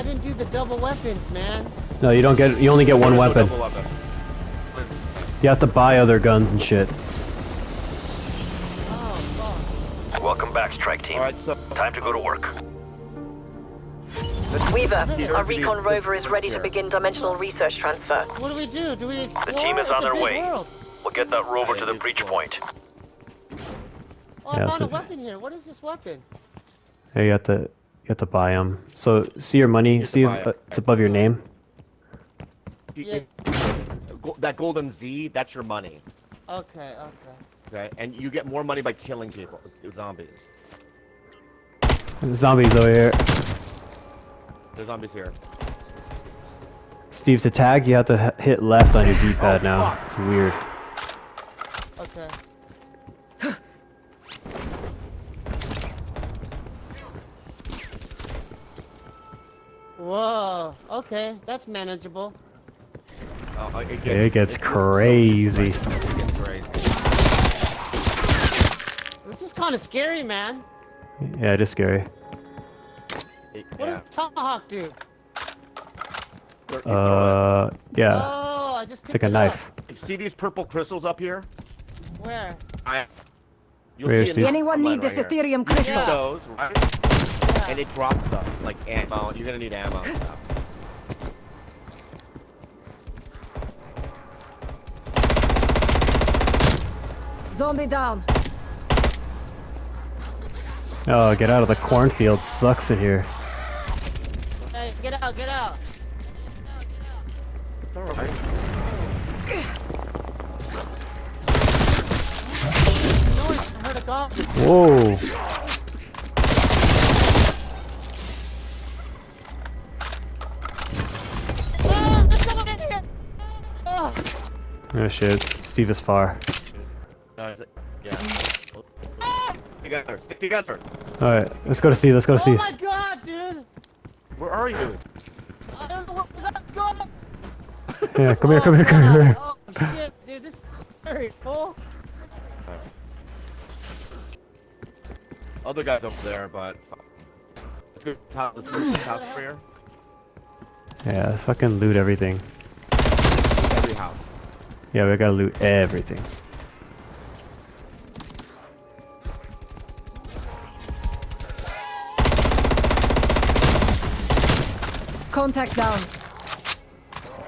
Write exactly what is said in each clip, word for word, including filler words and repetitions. I didn't do the double weapons, man. No, you don't get. You only get one weapon. No weapon. You have to buy other guns and shit. Welcome back, Strike Team. Right, so time to go to work. Weaver, our recon rover is ready to begin dimensional research transfer. What do we do? Do we explore? The team is on their way. World. We'll get that rover to the breach point. Oh, I found a weapon here. What is this weapon? Hey, you have to, you have to buy them. So, see your money, Steve. Uh, it's above your name. Yeah. That golden Z, that's your money. Okay, okay. Okay, and you get more money by killing people, zombies. There's zombies over here. There's zombies here. Steve, to tag, you have to hit left on your D pad. Oh, now. Fuck. It's weird. Okay. Whoa, okay, that's manageable. Oh, it gets, it gets it crazy. So it gets crazy. This is kind of scary, man. Yeah, it is scary. It, what yeah. does Tomahawk do? Uh, yeah. Oh, I just picked Take a it knife. Up. See these purple crystals up here? Where? I. You'll Where see it anyone need this right Ethereum here. Crystal? Yeah. Those, right? yeah. And it drops stuff like ammo. You're gonna need ammo. And stuff. Zombie down. Oh, get out of the cornfield. Sucks in here. Hey, get out, get out. Get out, get out. Right. Whoa. Oh, there's someone in here. Oh. Oh shit, Steve is far. Uh, yeah. Together. Stick together. All right, let's go to Steve. Let's go to Steve. Oh my god, dude! Where are you? I don't know where. Let's go. Yeah, come here, come here, come here. Oh shit, dude, this is scary, fool. Other guys over there, but let's go to the top. Let's go to the top here. Yeah, let's fucking loot everything. Every house. Yeah, we gotta loot everything. Contact down.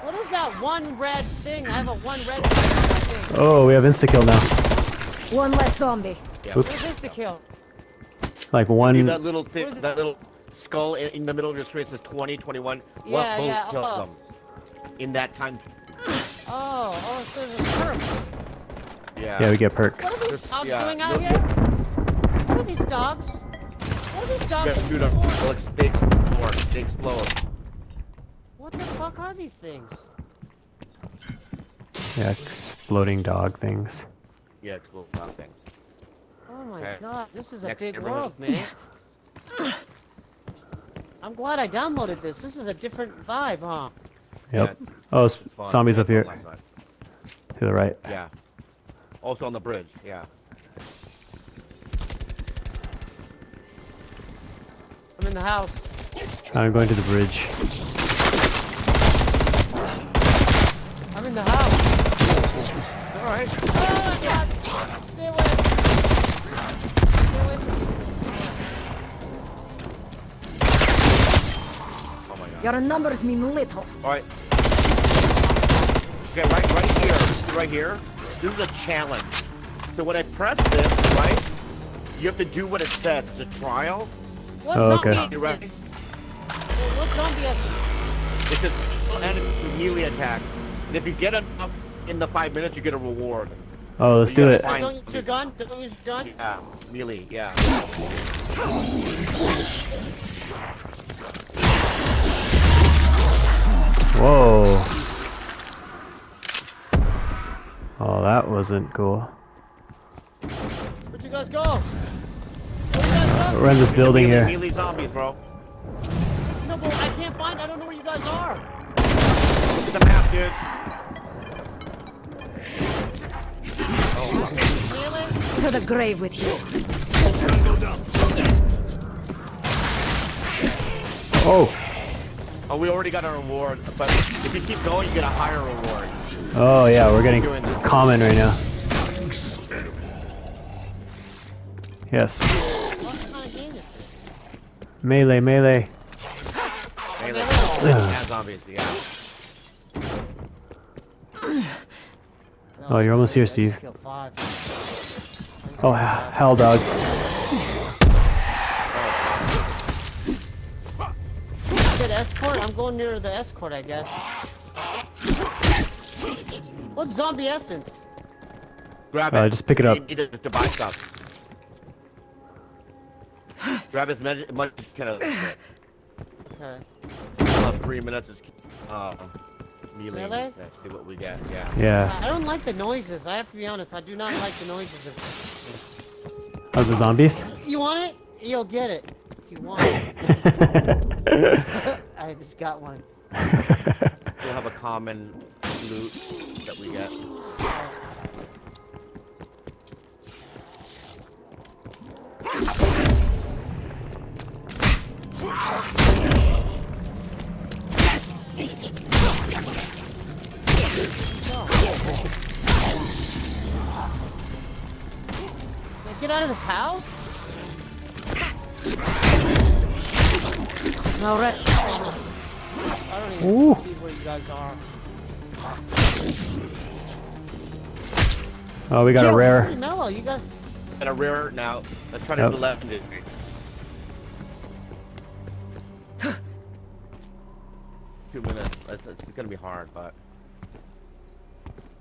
What is that one red thing? I have a one red thing, I think. Oh, we have insta kill now. One less zombie. Yeah. What is insta kill? Like one. See that little thing, that little skull in, in the middle of your screen says twenty, twenty-one. Yeah, what bullet yeah, kills them in that time? Oh, oh, so there's a perk. Yeah. Yeah, we get perks. What are these dogs yeah, doing out no, here? What are these dogs? What are these dogs? Shoot them. They explode. They explode. What the fuck are these things? Yeah, exploding dog things. Yeah, exploding dog things. Oh my okay. god, this is a Next big world, man. I'm glad I downloaded this. This is a different vibe, huh? Yep. Yeah, oh, zombies up here. To the right. Yeah. Also on the bridge, yeah. I'm in the house. I'm going to the bridge. I'm in the house. Alright. Oh my god! Stay away! Stay away from me. Oh my god. Your numbers mean little. Alright. Okay, right right here. Right here. This is a challenge. So when I press this, right? You have to do what it says. It's a trial. What's oh, okay. zombie essence? What's zombie essence? It says enemy melee attacks. And if you get them up in the five minutes, you get a reward. Oh, let's so do it. So don't use your gun. Don't use your gun. Yeah, melee. Yeah. Whoa. Oh, that wasn't cool. Where'd you guys go? Where'd you guys go? We're in this building melee, here. Melee zombies, bro. No, but I can't find. I don't know where you guys are. Look at the map, dude. Oh, to the grave with you. Oh. Oh, we already got a reward, but if you keep going, you get a higher reward. Oh yeah, we're getting common right now. Yes. What kind of game is this? Melee, melee. Melee. Yeah, zombies, yeah. Oh, you're almost here, Steve. Oh, hell, dog. Escort? I'm going near the escort, I guess. What's zombie essence? Grab uh, it. Just pick it up. You need to, to buy stuff. Grab as much as you can. Okay. Uh, three minutes is uh, melee. Really? Let's see what we get. Yeah. Yeah. I don't like the noises. I have to be honest. I do not like the noises of oh, the zombies. You want it? You'll get it. You want. I just got one. We'll have a common loot that we get. Can I get out of this house? No, right. I don't even Ooh. see where you guys are. Oh, we got Joe, a rare. Mellow, you guys. Got a rare now. Let's try to do left. Two minutes. It's, it's gonna be hard, but.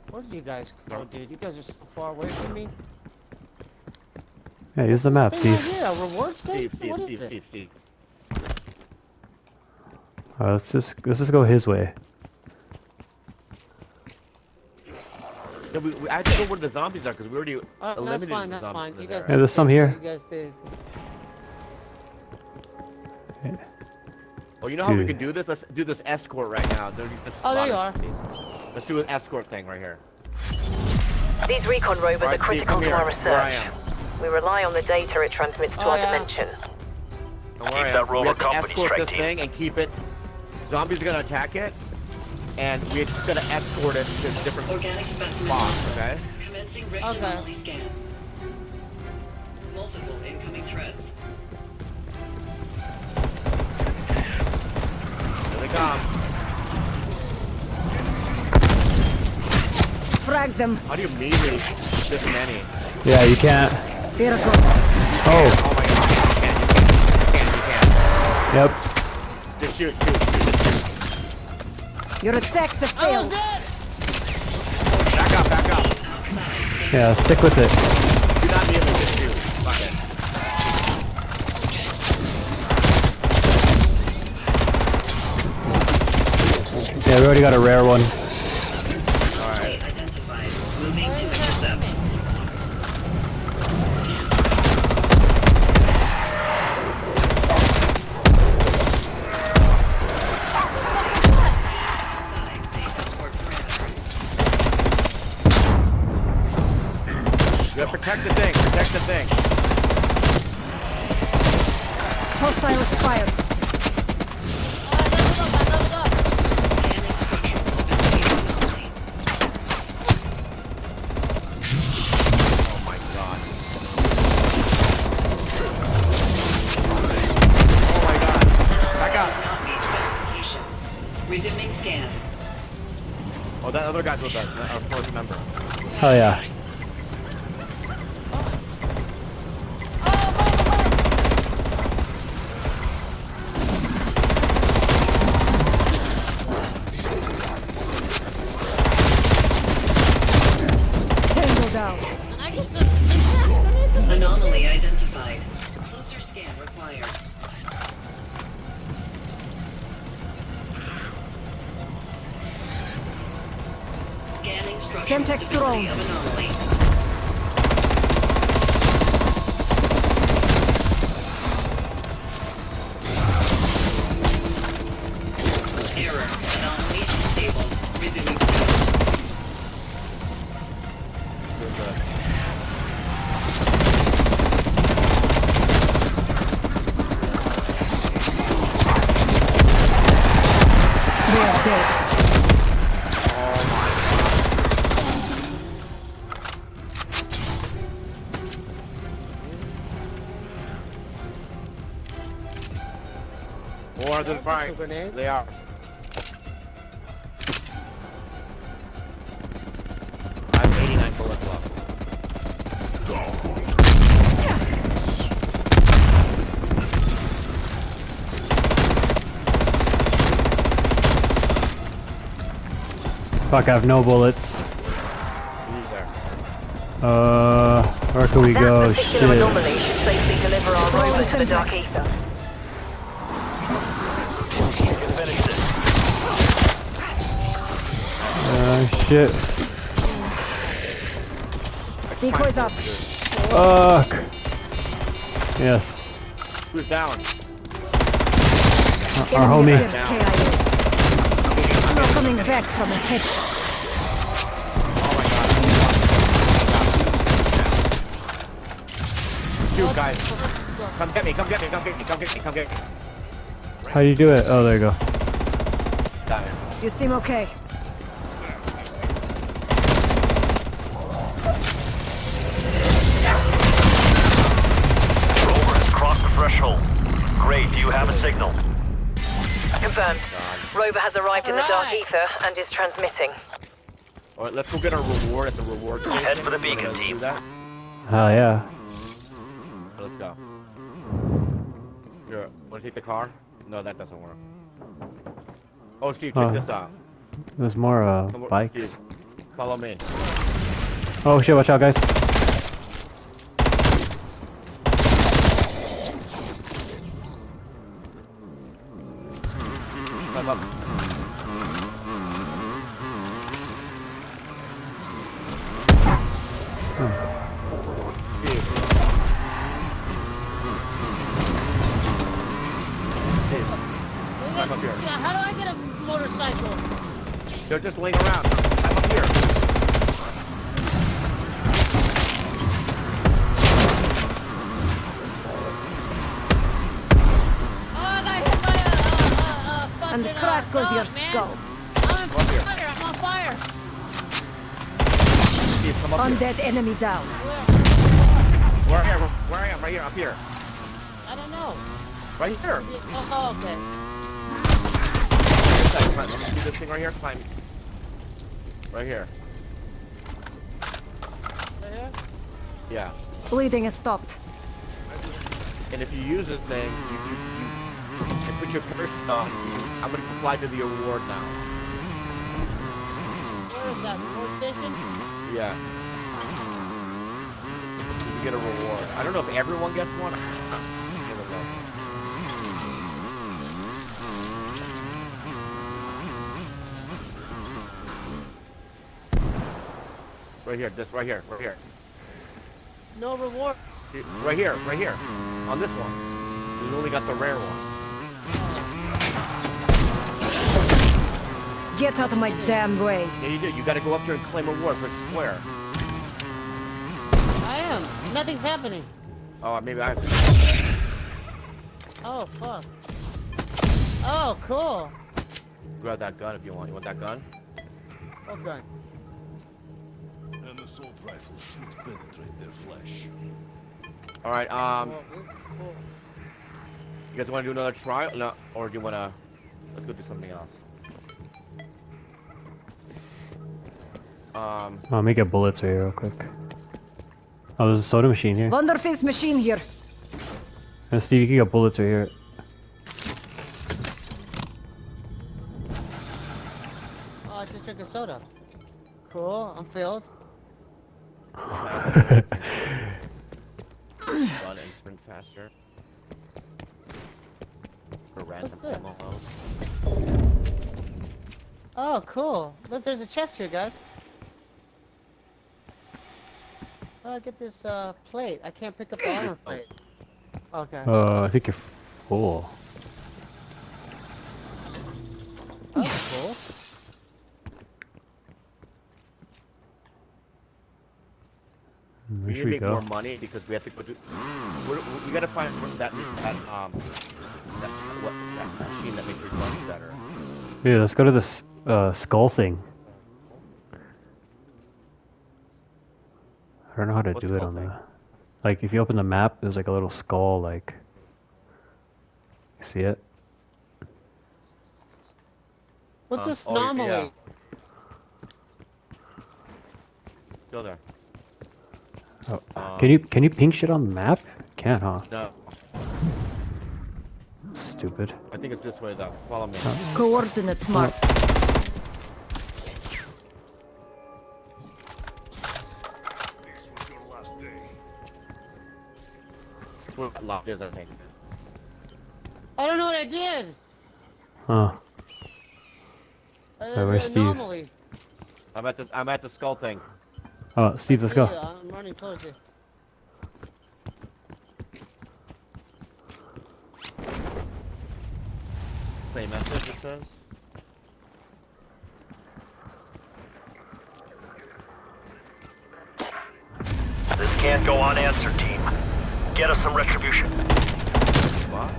Where did you guys go, dude? You guys are so far away from me. Yeah, here's the map, Steve. Right here, a reward station? Steve, what Steve, is Steve, it? Steve, Steve. Uh, let's just let's just go his way. Yeah, we, we I have to go where the zombies are because we already uh, eliminated no, that's fine, the that's zombies. Fine. You guys yeah, there's some here. You guys did. Yeah. Oh, you know Dude. how we can do this? Let's do this escort right now. There's oh, there you are. Zombies. Let's do an escort thing right here. These recon rovers right, are critical Steve, to our research. We rely on the data it transmits to oh, our yeah. dimension. Don't keep worry, that rover company, Strike Team. This thing and keep it. Zombies are gonna attack it, and we're just gonna escort it to different spots, okay? Okay. Scan. Multiple incoming threats. Here they come. Frag them. How do you melee this many? Yeah, you can't. Beautiful. Oh. Oh my god, you can't, you can't, you can't, you can't. Yep. Just shoot, shoot. Your attacks have failed. Back up, back up. Yeah, stick with it. Do not be able to shoot. Fuck it. Yeah, we already got a rare one. Alright. Protect the thing, protect the thing. Hostile expired. Oh my god. Oh my god. Back up. Resuming scan. Oh, that other guy's with us, our fourth member. Hell yeah. Semtex drone. Error. Anomaly stable. Resuming. dead. More than fine. They are. I'm eighty-nine bullets left. Go. Fuck! I have no bullets. Uh, where can we that go? Shit. Anomaly should safely deliver our rover to the Dark Ether. Oh shit. Decoys up. Fuck. Yes. Who's down? Our, our homie. I'm not coming back from a headshot. Oh my god. Two guys. Come get me, come get me, come get me, come get me, come get me. How do you do it? Oh, there you go. You seem okay. Great, do you have a signal? Confirmed. Rover has arrived in the Dark Ether and is transmitting. Alright, let's go get our reward at the reward station. Head for the beacon, team. Oh, yeah. Let's go. Here, wanna take the car? No, that doesn't work. Oh, Steve, check oh. this out. There's more, uh, bikes. Steve, follow me. Oh, shit, watch out, guys. Up. How do I get a motorcycle? They're just laying around. I'm up here. And the crack goes oh, your man. skull. I'm on fire, I'm on fire. Steve, come up on here. Undead enemy down. Where? Where, where, where I am, right here, up here. I don't know. Right here. Oh, okay. Come on, let me do this thing right here. Climb. Right here. Right here? Yeah. Bleeding is stopped. And if you use this thing, you, you, you and put your person on. I'm gonna apply to the award now. Where is that? Fourth station? Yeah. You get a reward. I don't know if everyone gets one. Right here, this right here, right here. No reward. Right here, right here. On this one. We've only got the rare one. Get out of my damn way. Yeah, you do. You gotta go up there and claim a reward for square. I am. Nothing's happening. Oh, maybe I have to. Oh, fuck. Oh, cool. Grab that gun if you want. You want that gun? What gun? An assault rifle should penetrate their flesh. Alright, um... you guys wanna do another trial? No, or do you wanna... let's go do something else. Um, oh, let me get bullets here real quick. Oh, there's a soda machine here. Wonderfizz machine here. And Steve, you can get bullets right here. Oh, I just drank a soda. Cool, I'm filled. Got it, sprint faster. For random ammo. Oh, cool. Look, there's a chest here, guys. How do I get this uh, plate? I can't pick up the armor plate. Okay. Uh, I think you're full. That's cool. We need to make more money because we have to go to. We're, we gotta find that that um that what that machine that makes your guns better. Yeah, let's go to this uh, skull thing. I don't know how to What's do it on thing? the... Like, if you open the map, there's like a little skull, like... You see it? What's uh, this anomaly? Oh, yeah. Go there. Oh. Um, can you can you ping shit on the map? Can't, huh? No. Stupid. I think it's this way though. Follow me. Huh? Coordinates marked. This was your last day. Well, locked is I think. I don't know what I did. Huh. Uh, where's Steve? I'm at the I'm at the skull thing. Oh, Steve, let's go. I'm running towards you. Same message, it says. This can't go unanswered, team. Get us some retribution. What?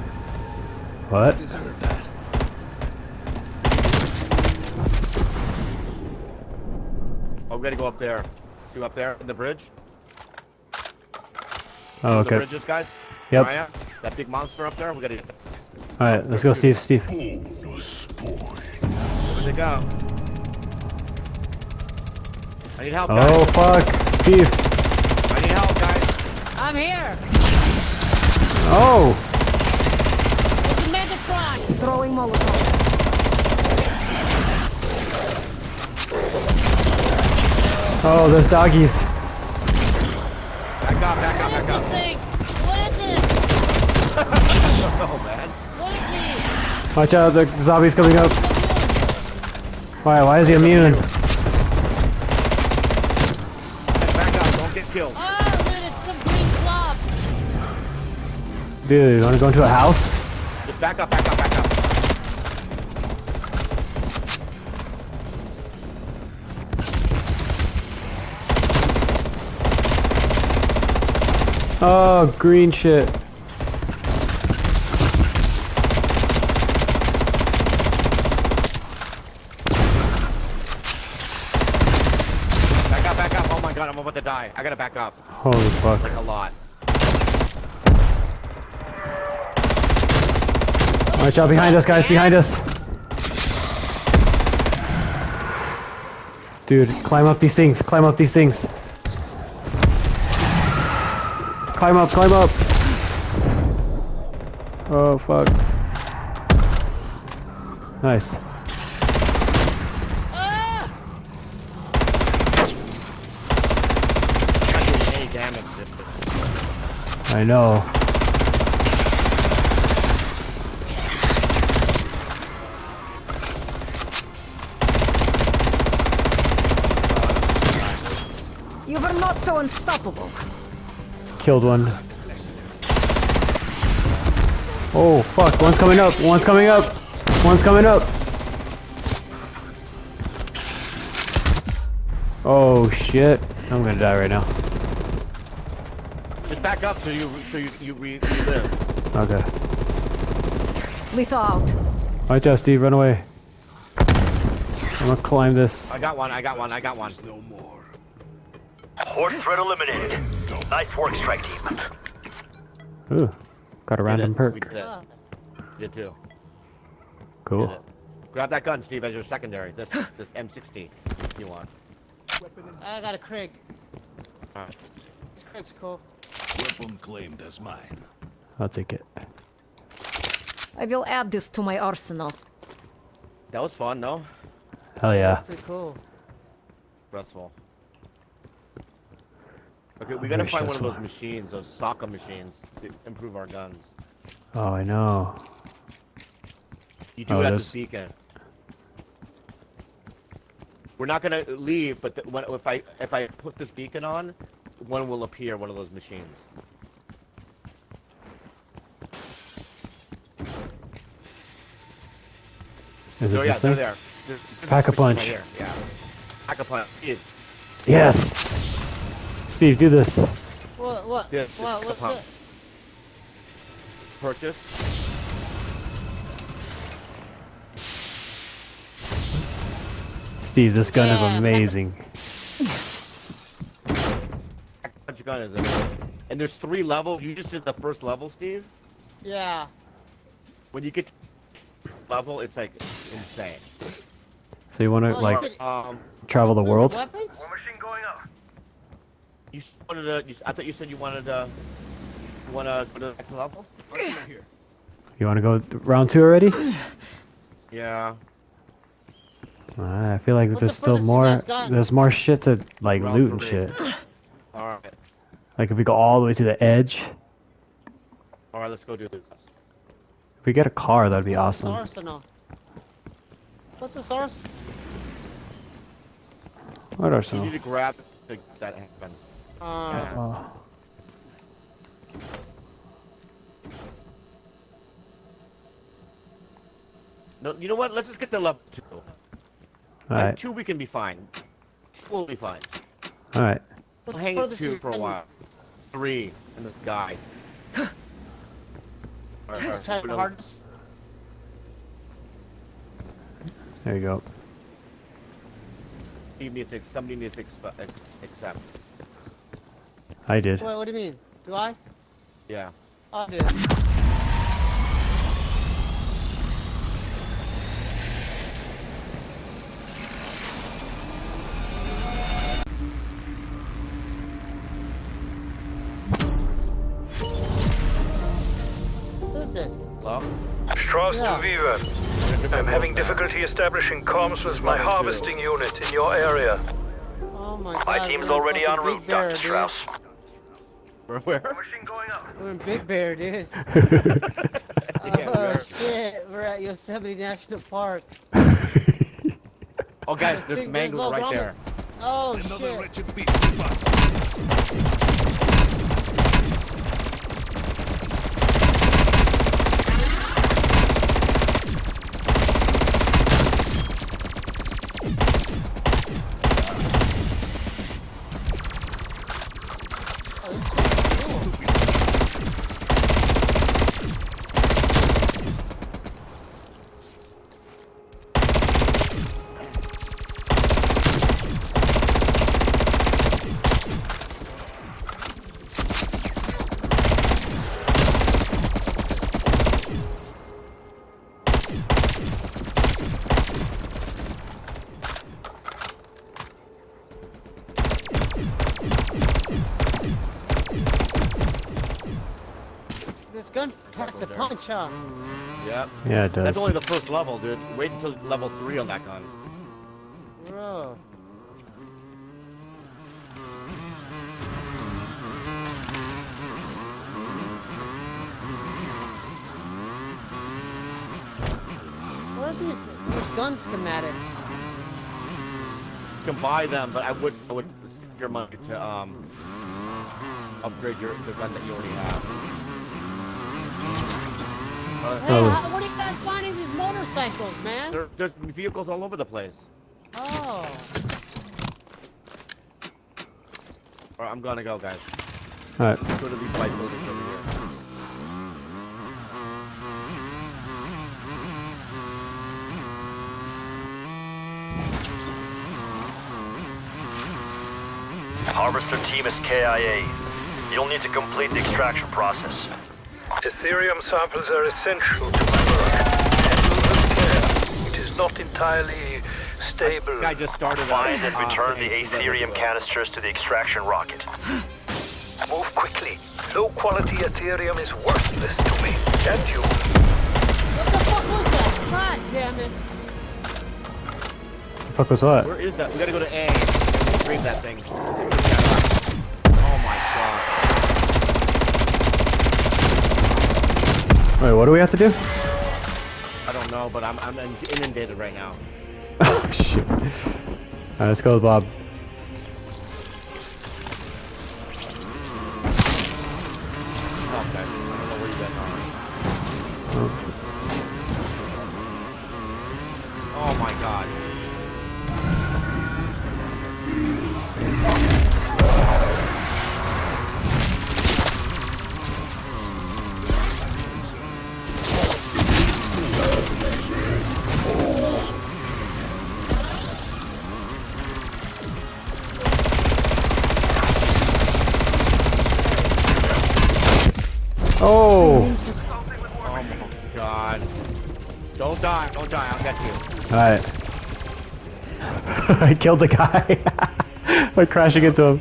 What? I deserve that. Oh, we gotta go up there. You up there in the bridge? Oh, okay. The bridges, guys. Yep. Ryan, that big monster up there. We gotta. All right, let's go, Steve. Steve. Where'd they go? I need help, guys. Oh fuck, Steve. I need help, guys. I'm here. Oh. It's a Megatron throwing Molotov. Oh, those doggies. Back up, back up, back up. What is this thing? What is it? Oh, man. What is he? Watch out, the zombie's coming up. Why, why is he immune? Back up, don't get killed. Oh, man, it's some green blob. Dude, you wanna go into a house? Just back up, back up, back up. Oh, green shit. Back up, back up. Oh my god, I'm about to die. I gotta back up. Holy fuck. Like a lot. Watch out behind us, guys. Behind us. Dude, climb up these things. Climb up these things. Climb up, climb up! Oh fuck. Nice. Ah! I know. You were not so unstoppable. Killed one. Oh fuck, one's coming up, one's coming up, one's coming up. Oh shit, I'm gonna die right now. Just back up so you so you, you relive. Okay. Lethal out. Alright, Josh, Steve, run away. I'm gonna climb this. I got one, I got one, I got one. No more. Horde threat eliminated. Nice work, strike team. Ooh, got a random perk. You too. Cool. Grab that gun, Steve, as your secondary. This this M sixty, if you want. I got a Krig. Alright. This Krig's cool. Weapon claimed as mine. I'll take it. I will add this to my arsenal. That was fun, no? Hell yeah. That's pretty cool. Restful. Okay, we gotta find one of those machines, those Sokka machines, to improve our guns. Oh, I know. You do oh, have to seek it. We're not gonna leave, but the, when, if I if I put this beacon on, one will appear, one of those machines. Is it oh, yeah, they're there. There's, there's Pack a Punch. Right yeah. Pack a Punch. Yes. yes. Steve, do this. What? What? Yeah, what? What? what? Purchase. M sixties, this gun yeah. is amazing. Punch gun is amazing. And there's three levels. You just did the first level, Steve? Yeah. When you get to the level, it's like insane. So you want to, oh, like, could, um, travel the world? Weapons? War machine going up. You wanted to, you, I thought you said you wanted to, you want to go to the next level? Here. You want to go round two already? Yeah. Uh, I feel like What's there's the still more, there's more shit to, like, round loot and shit. Alright. Like, if we go all the way to the edge. Alright, let's go do this. If we get a car, that'd be What's awesome. This arsenal? What's this arsenal? What arsenal? You need to grab that handgun. Uh, yeah. oh. No, you know what? Let's just get the level two. All right. Like two, we can be fine. We'll be fine. All right. We'll hang for two for a while. Three and this guy. All right, all right. Try hardest. There you go. Somebody needs to accept. I did. Wait, what do you mean? Do I? Yeah. I did. Who's this? Hello? Strauss yeah. to Weaver. I'm having difficulty establishing comms with my harvesting unit in your area. Oh my god. My team's already en route, Doctor Strauss. We're where? We're in Big Bear, dude. Oh shit, we're at Yosemite National Park. Oh guys, there's mangoes right there. Oh shit. Packs a punch, huh? Yep. Yeah, it does. That's only the first level, dude. Wait until level three on that gun. Bro. What are these, these gun schematics? You can buy them, but I would, I would save your money to um upgrade your the gun that you already have. Uh, hey, oh. how, what are you guys finding these motorcycles, man? There, there's vehicles all over the place. Oh. Alright, I'm gonna go, guys. Alright. There's gonna be bike buildings over here. Harvester team is K I A. You'll need to complete the extraction process. Ethereum samples are essential to my work. It is not entirely stable. I, I just started. Find and return uh, the Aetherium canisters to the extraction rocket. Move quickly. Low quality Ethereum is worthless to me and you. What the fuck was that? God damn it! What the fuck was that? Where is that? We gotta go to A. Retrieve that thing. Oh my god. Wait, what do we have to do? I don't know, but I'm I'm inundated right now. Oh shit! All right, let's go, Bob. Oh my god! I got you. Alright. I killed the guy by crashing into him.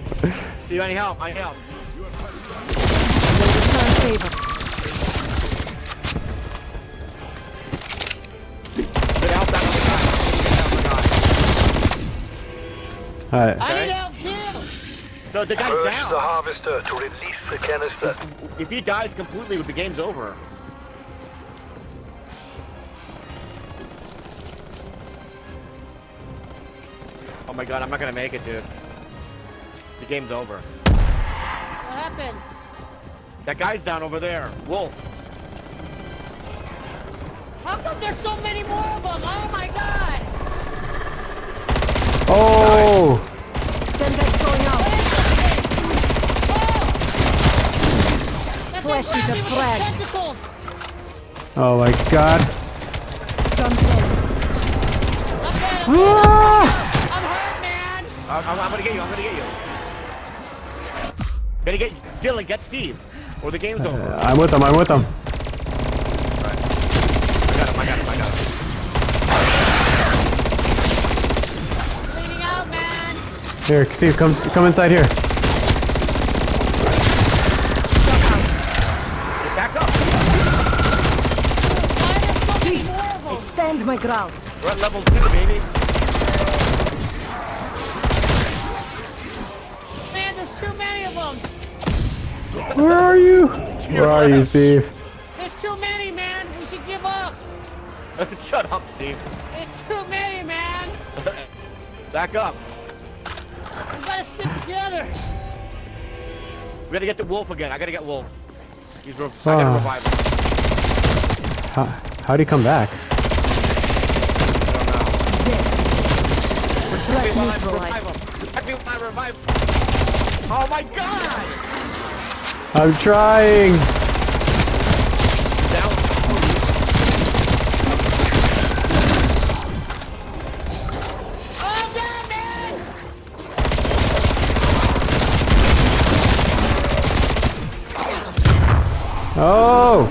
Do you need help? I need help. Alright. I need help too! No, the guy's down! Urge the harvester to release the canister. If he dies completely, the game's over. Oh my god, I'm not gonna make it, dude. The game's over. What happened? That guy's down over there. Wolf. How come there's so many more of them? Oh my god! Oh! Send that going out. Flesh is the flag. Oh my god. Stumped him. I'm, I'm gonna get you, I'm gonna get you. Gonna get Dylan, get Steve, or the game's uh, over. I'm with him, I'm with him. Right. I got him, I got him, I got him. Bleeding out, man. Here, Steve, come, come inside here. Get back up. I stand my ground. We're at level two, baby. Too many of them. Where are you? Where are you, Steve? There's too many, man. We should give up. Shut up, Steve. There's too many, man. Back up. We gotta stick together. We gotta get the wolf again. I gotta get wolf. He's rev oh. I gotta revive him. How, how'd he come back? I don't know. We're still alive. Revive him. Revive him. Oh my god! I'm trying! Down. Oh, down, man! Oh!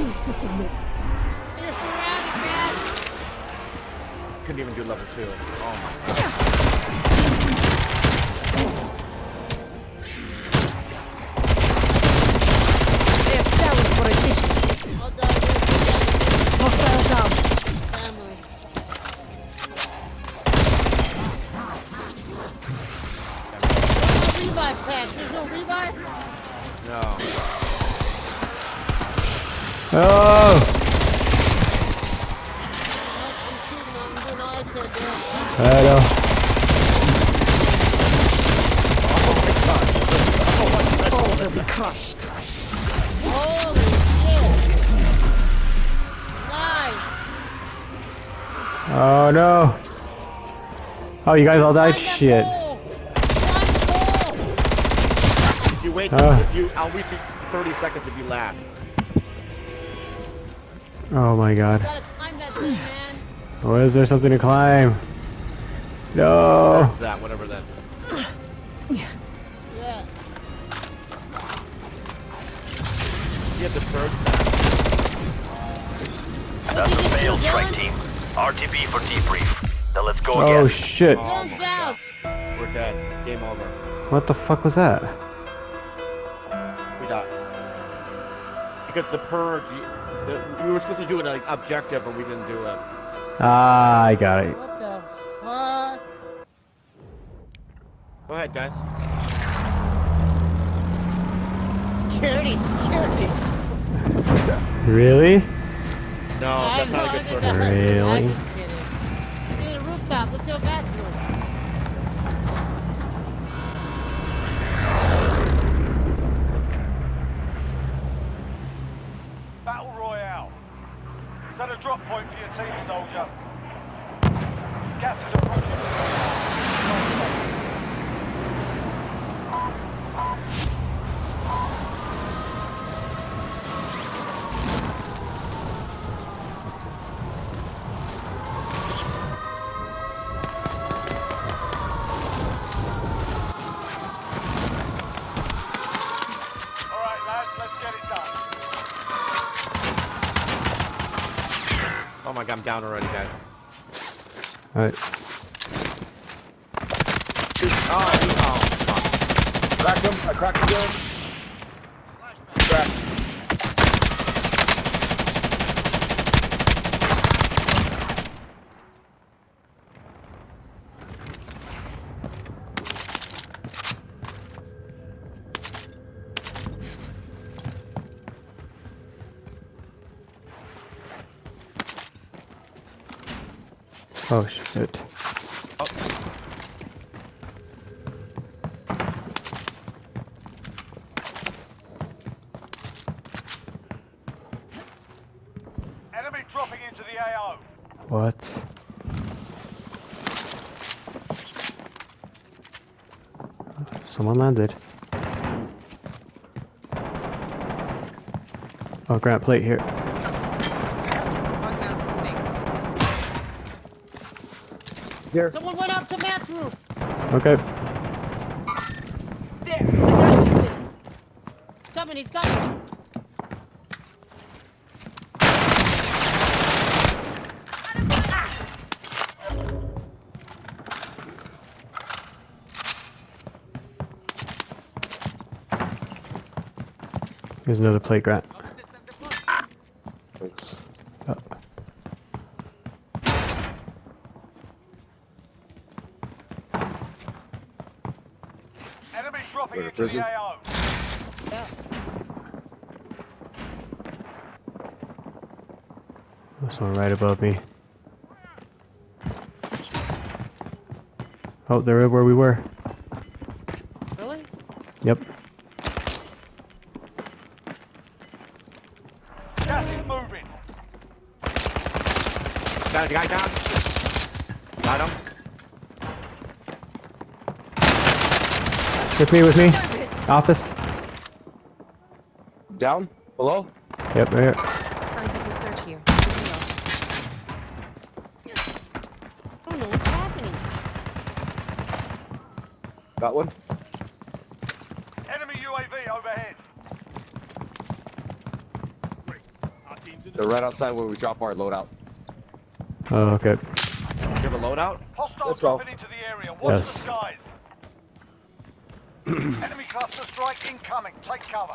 You're surrounded, man! Couldn't even do level two. Oh my god. Oh no! Oh, you guys all died? Shit. If you wait, uh. if you, I'll wait thirty seconds if you laugh. Oh my god. Or oh, is there something to climb? No! That's that, whatever that is. Yeah. You have the first time. That's a failed strike team. R T B for debrief. Now let's go again. Oh shit. Oh, down. We're dead. Game over. What the fuck was that? We died. Because the purge, the, we were supposed to do an like, objective, but we didn't do it. Ah, I got it. What the fuck? Go ahead, guys. Security, security. Really? No, that's not a good photo. Really? I'm just kidding. We need a rooftop. Let's do a bathroom. Battle Royale. Is that a drop point for your team, soldier? Gas is approaching. I'm down already, guys. Alright. Oh, oh, oh. Cracked him. I cracked him. Cracked. Oh shit. Oh. Enemy dropping into the A O. What? Someone landed. Oh, grab plate here. Here. Someone went up to Matt's roof. Okay. There. He's coming. He's coming. Here's another plate, Grant. Thanks. Oh. Prison. Yeah. There's one right above me. Oh, they're where we were. Really? Yep. Gas is moving. Down, guy down. Got him. With me, with me. Office. Down? Below? Yep, right here. Signs of research here. I don't know what's happening. Got one. Enemy U A V overhead. They're right outside where we drop our loadout. Oh, okay. You have a loadout? Let's go. Into the area. Watch yes. The skies. Enemy cluster strike incoming. Take cover.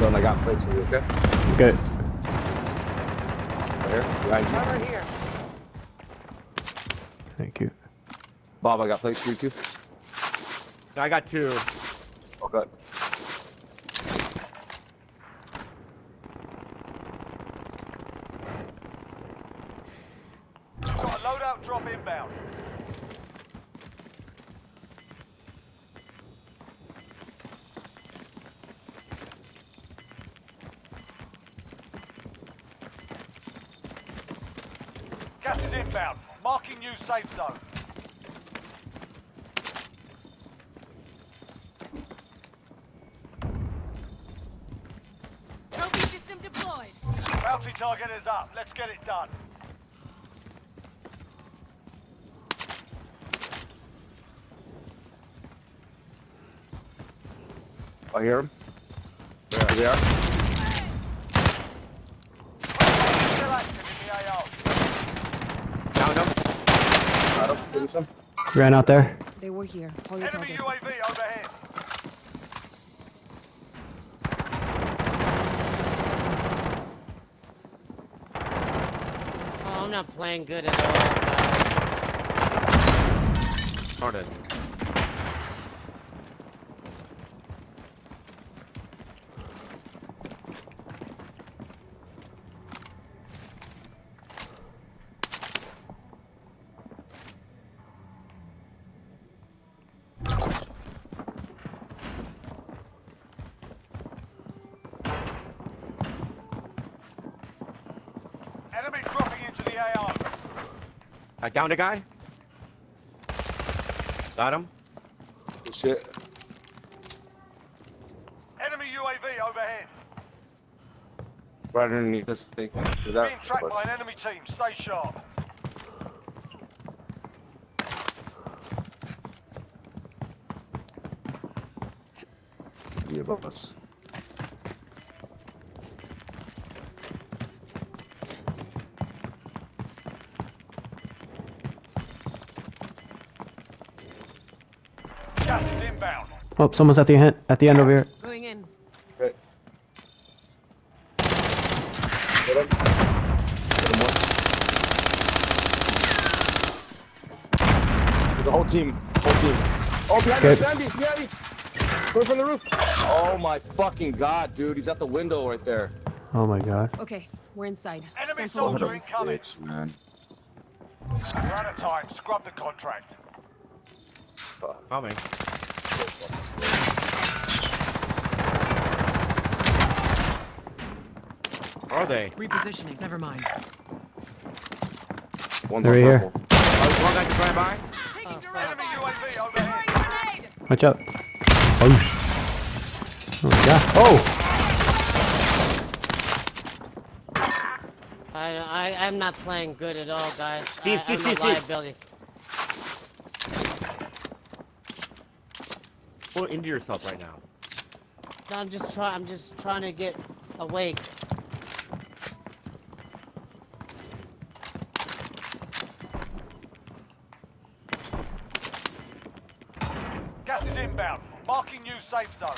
Don't I got plates for you? Okay. Good. Right here. Right here. Thank you. Bob, I got plates for you too. I got two. Oh good. Drop inbound. Gas is inbound. Marking new safe zone. Trophy system deployed. Bounty target is up. Let's get it done. I hear him. There they are. Down him. Got him. Finish him. Ran out there. They were here. Hold your targets. Enemy U A V overhead. Oh, I'm not playing good at all, guys. Started. I downed a guy. Got him. Good shit. Enemy U A V overhead. Right underneath this thing. Being tracked by an enemy team. Stay sharp. see above us. Gas is inbound. Oh, someone's at the end, at the end over here. Going in. Okay. Get him. Get him one. The whole team. Whole team. Oh, behind me, behind me, behind me. We're from the roof. Oh my fucking god, dude. He's at the window right there. Oh my god. Okay, we're inside. Enemy soldier incoming. Bitch, man. We're out of time. Scrub the contract. Fuck. Coming. Where are they? Repositioning. Never mind. One more here. Oh, one that can drive by. Taking direct enemy U A V overhead. Watch out. Oh. Oh yeah. Oh. I I I'm not playing good at all, guys. Steve, I, I'm Steve, a Steve. liability. Pull into yourself right now. No, I'm just trying. I'm just trying to get awake. Gas is inbound. Marking new safe zone.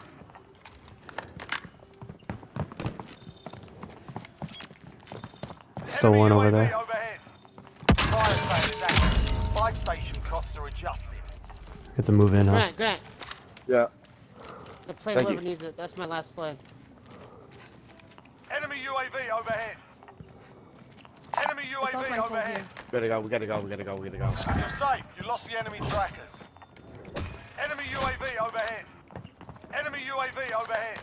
Still one over there. Fire station active. Fire station costs are adjusted. Get the move in, huh? Grant, Grant. Yeah. The play whoever needs it. That's my last play. Enemy U A V overhead. Enemy U A V overhead. We gotta go. We gotta go. We gotta go. We gotta go. You're safe. You lost the enemy trackers. Enemy U A V overhead. Enemy U A V overhead.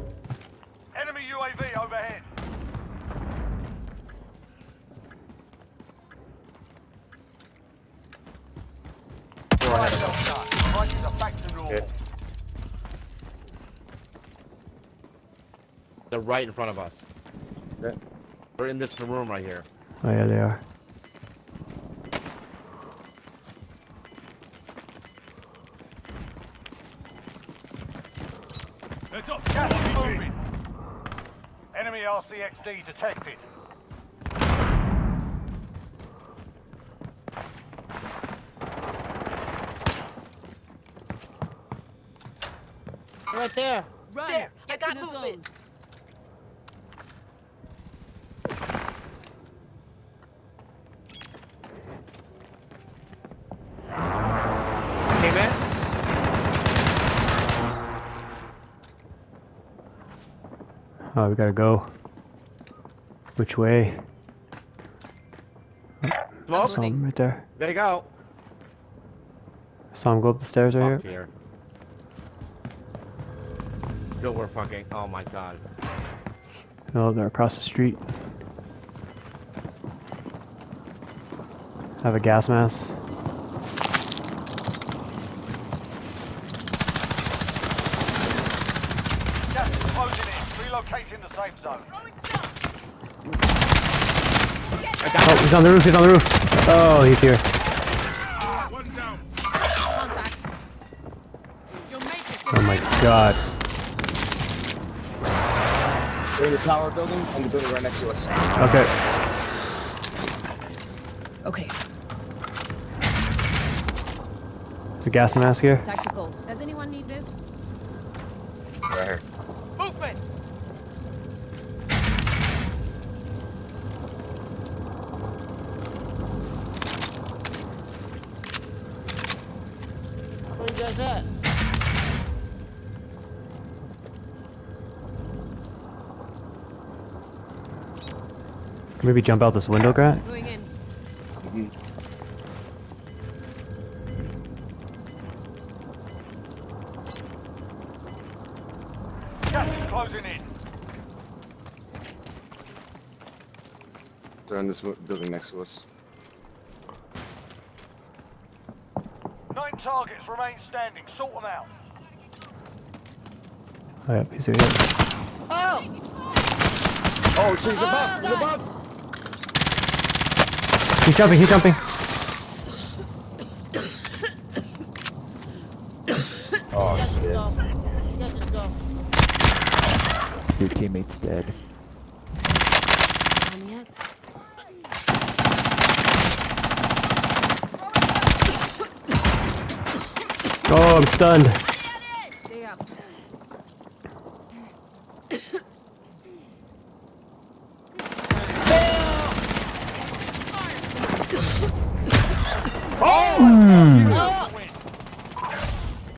Enemy U A V overhead. Right, right is a back to normal. They're right in front of us. Yeah. They're in this room right here. Oh yeah, they are. Let's up. Gas is moving. Enemy R C X D detected. Right there. Run. There. Get to the zone. Oh, we gotta go. Which way? Oh, I saw him right there. Gotta go. I saw him go up the stairs right Fuck here. here. No, we're fucking. Oh my god. No, they're across the street. I have a gas mask. In the safe zone. Oh, he's on the roof, he's on the roof. Oh, he's here. Oh my god. We're in the tower building, and the building right next to us. Okay. Okay. There's a gas mask here. Tacticals. Does anyone need this? Right here. Movement! Does that? Can maybe jump out this window, Grant? Going in. Mm-hmm. Gas is closing in. They're in this building next to us. Nine targets remain standing. Sort them out. Oh, yeah, he's here. Oh! Oh, she's above! She's above! He's jumping, he's jumping. Oh, he shit. Go. He doesn't go. Your teammate's dead. Oh, I'm stunned.